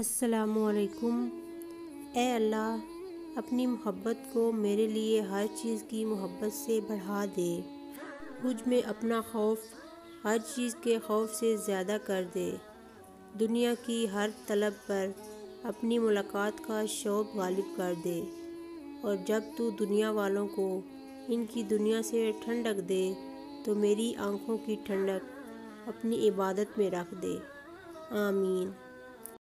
अस्सलामुअलैकुम। ए अल्लाह, अपनी मोहब्बत को मेरे लिए हर चीज़ की मोहब्बत से बढ़ा दे। मुझ में अपना खौफ हर चीज़ के खौफ से ज़्यादा कर दे। दुनिया की हर तलब पर अपनी मुलाकात का शौक़ गालिब कर दे। और जब तू दुनिया वालों को इनकी दुनिया से ठंडक दे तो मेरी आँखों की ठंडक अपनी इबादत में रख दे। आमीन।